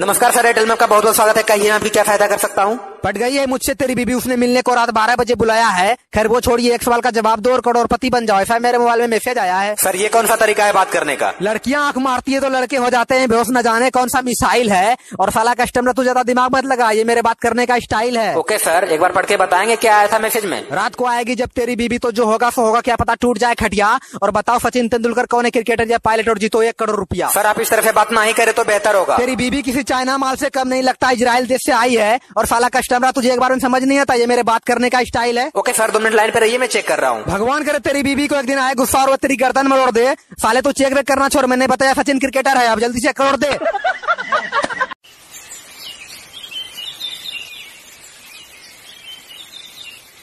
नमस्कार sir, Airtel में आपका बहुत बहुत स्वागत है। कहिए मैं आपकी क्या सहायता कर सकता हूँ। पट गई है मुझसे तेरी बीबी, उसने मिलने को रात 12 बजे बुलाया है। खैर वो छोड़िए, एक सवाल का जवाब दो और करोड़पति बन जाओ, ऐसा मेरे मोबाइल में मैसेज आया है। सर ये कौन सा तरीका है बात करने का? लड़कियां आंख मारती है तो लड़के हो जाते हैं बेहोश, न जाने कौन सा मिसाइल है। और साला कस्टमर तू ज्यादा दिमाग मत लगा, ये मेरे बात करने का स्टाइल है। ओके सर, एक बार पढ़ के बताएंगे क्या आया था मैसेज में? रात को आएगी जब तेरी बीबी तो जो होगा सो होगा, क्या पता टूट जाए खटिया। और बताओ सचिन तेंदुलकर कौन है क्रिकेटर या पायलट और जीतो 1 करोड़ रुपया। सर आप इस तरह से बात ना ही करे तो बेहतर होगा। तेरी बीबी किसी चाइना माल से कम नहीं लगता, इजराइल देश से आई है। और साला कस्टमर तुझे एक बार में समझ नहीं आता, ये मेरे बात करने का स्टाइल है। ओके सर 2 मिनट लाइन पे रहिए, मैं चेक कर रहा हूँ। भगवान करे तेरी बीबी को एक दिन आए गुस्सा और तेरी गर्दन मरोड़ दे। साले तो चेक वेक करना छोड़, मैंने बताया सचिन क्रिकेटर है, अब जल्दी से करोड़ दे।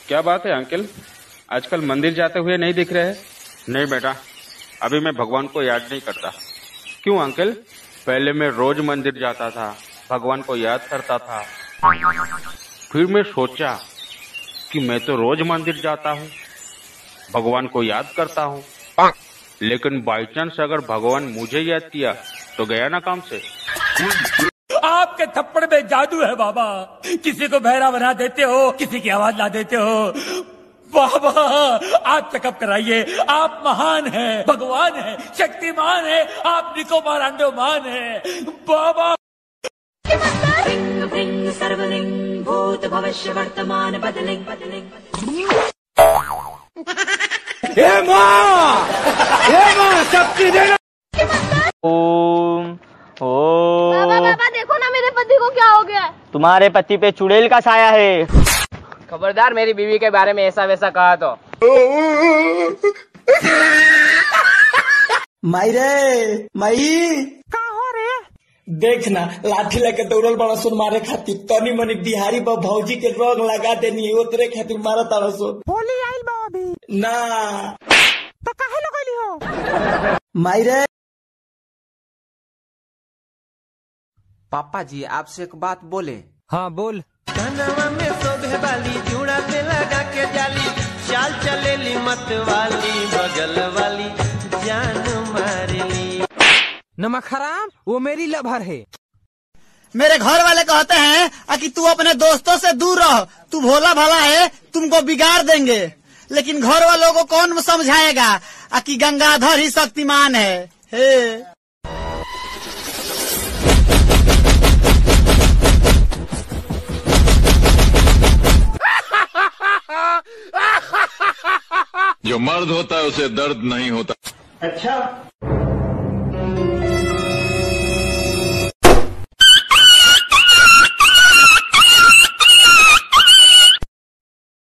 क्या बात है अंकल, आजकल मंदिर जाते हुए नहीं दिख रहे? नहीं बेटा, अभी मैं भगवान को याद नहीं करता। क्यों अंकल? पहले मैं रोज मंदिर जाता था, भगवान को याद करता था। फिर मैं सोचा कि मैं तो रोज मंदिर जाता हूँ, भगवान को याद करता हूँ, लेकिन बाई चांस अगर भगवान मुझे याद किया तो गया ना काम से। आपके थप्पड़ में जादू है बाबा, किसी को बहरा बना देते हो, किसी की आवाज ला देते हो। बाबा आप चेकअप कराइए, आप महान हैं, भगवान हैं, शक्तिमान हैं, आप निकोबार अंडोमान हैं बाबा। सर्वलिंग भूत भविष्य वर्तमान बदलिंग बदलिंग। हे माँ शक्ति देना। ओम ओम। बाबा बाबा देखो ना मेरे पति को क्या हो गया। तुम्हारे पति पे चुड़ैल का साया है। खबरदार मेरी बीवी के बारे में ऐसा वैसा कहा तो। माई रे माई का हो रे, देखना लाठी लेके दौड़ल बड़ा सुन मारे खातिर, तनी मनी बिहारी बा भौजी के रंग लगा देनी उतरे खातिर मारा तारा सुन। होली आइल बा अभी ना तो काहे लगली हो। माई रे पापा जी आपसे एक बात बोले। हाँ बोल। धनवा में शोभे वाली जुड़ा पे लगा के जाली, चाल चलेली मत वाली बगल वाली जान मारेली। नमक हराम, वो मेरी लभर है। मेरे घर वाले कहते हैं कि तू अपने दोस्तों से दूर रहो, तू भोला भाला है, तुमको बिगाड़ देंगे। लेकिन घर वालों को कौन समझाएगा कि गंगाधर ही शक्तिमान है। हे जो मर्द होता है उसे दर्द नहीं होता। अच्छा।